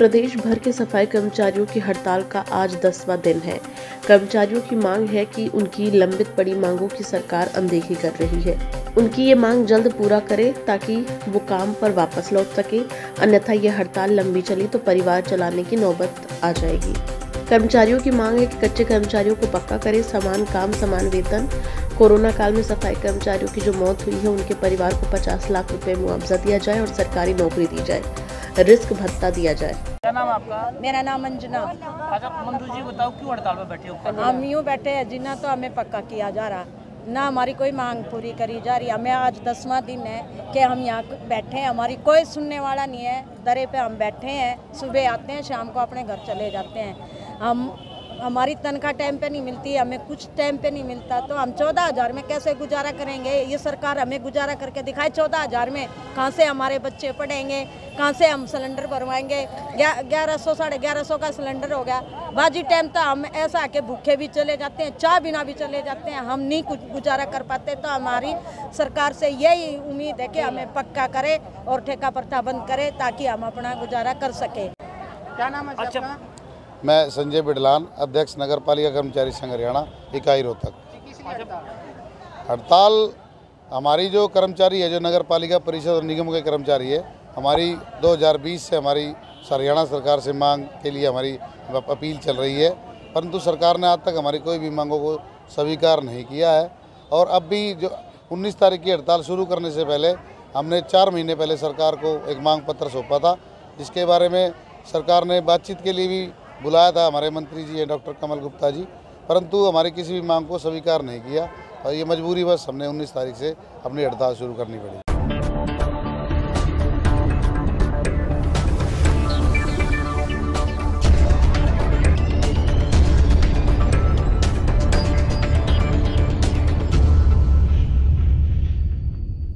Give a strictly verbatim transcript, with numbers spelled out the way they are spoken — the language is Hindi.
प्रदेश भर के सफाई कर्मचारियों की हड़ताल का आज दसवां दिन है। कर्मचारियों की मांग है कि उनकी लंबित पड़ी मांगों की सरकार अनदेखी कर रही है। उनकी ये मांग जल्द पूरा करे ताकि वो काम पर वापस लौट सके, अन्यथा ये हड़ताल लंबी चली तो परिवार चलाने की नौबत आ जाएगी। कर्मचारियों की मांग है कि कच्चे कर्मचारियों को पक्का करे, समान काम समान वेतन। कोरोना काल में सफाई कर्मचारियों की जो मौत हुई है उनके परिवार को पचास लाख रुपए मुआवजा दिया जाए और सरकारी नौकरी दी जाए, रिस्क भत्ता दिया जाए। क्या नाम आपका? मेरा नाम अंजना। अच्छा मंजू जी बताओ क्यों हड़ताल पे बैठे हो? हम यूँ बैठे हैं जिन्ना तो हमें पक्का किया जा रहा ना, हमारी कोई मांग पूरी करी जा रही। हमें आज दसवां दिन है कि हम यहाँ बैठे हैं, हमारी कोई सुनने वाला नहीं है। दरे पे हम बैठे हैं, सुबह आते हैं शाम को अपने घर चले जाते हैं। हम हमारी तनख्वाह टाइम पे नहीं मिलती, हमें कुछ टाइम पे नहीं मिलता, तो हम चौदह हज़ार में कैसे गुजारा करेंगे? ये सरकार हमें गुजारा करके दिखाए चौदह हज़ार में। कहाँ से हमारे बच्चे पढ़ेंगे, कहाँ से हम सिलेंडर भरवाएंगे? ग्यारह सौ साढ़े ग्यारह सौ का सिलेंडर हो गया। बाजी टाइम तो हम ऐसा के भूखे भी चले जाते हैं, चाय बिना भी चले जाते हैं। हम नहीं कुछ गुजारा कर पाते, तो हमारी सरकार से यही उम्मीद है कि हमें पक्का करे और ठेका प्रथा बंद करे ताकि हम अपना गुजारा कर सके। क्या नाम है? अच्छा मैं संजय बिडलान, अध्यक्ष नगर पालिका कर्मचारी संघ हरियाणा इकाई रोहतक। हड़ताल हमारी जो कर्मचारी है, जो नगर पालिका परिषद और निगम के कर्मचारी है, हमारी दो हज़ार बीस से हमारी हरियाणा सरकार से मांग के लिए हमारी अपील चल रही है, परंतु सरकार ने आज तक हमारी कोई भी मांगों को स्वीकार नहीं किया है। और अब भी जो उन्नीस तारीख की हड़ताल शुरू करने से पहले हमने चार महीने पहले सरकार को एक मांग पत्र सौंपा था, जिसके बारे में सरकार ने बातचीत के लिए भी बुलाया था हमारे मंत्री जी हैं डॉक्टर कमल गुप्ता जी, परंतु हमारी किसी भी मांग को स्वीकार नहीं किया और ये मजबूरी बस हमने उन्नीस तारीख से अपनी हड़ताल शुरू करनी पड़ी।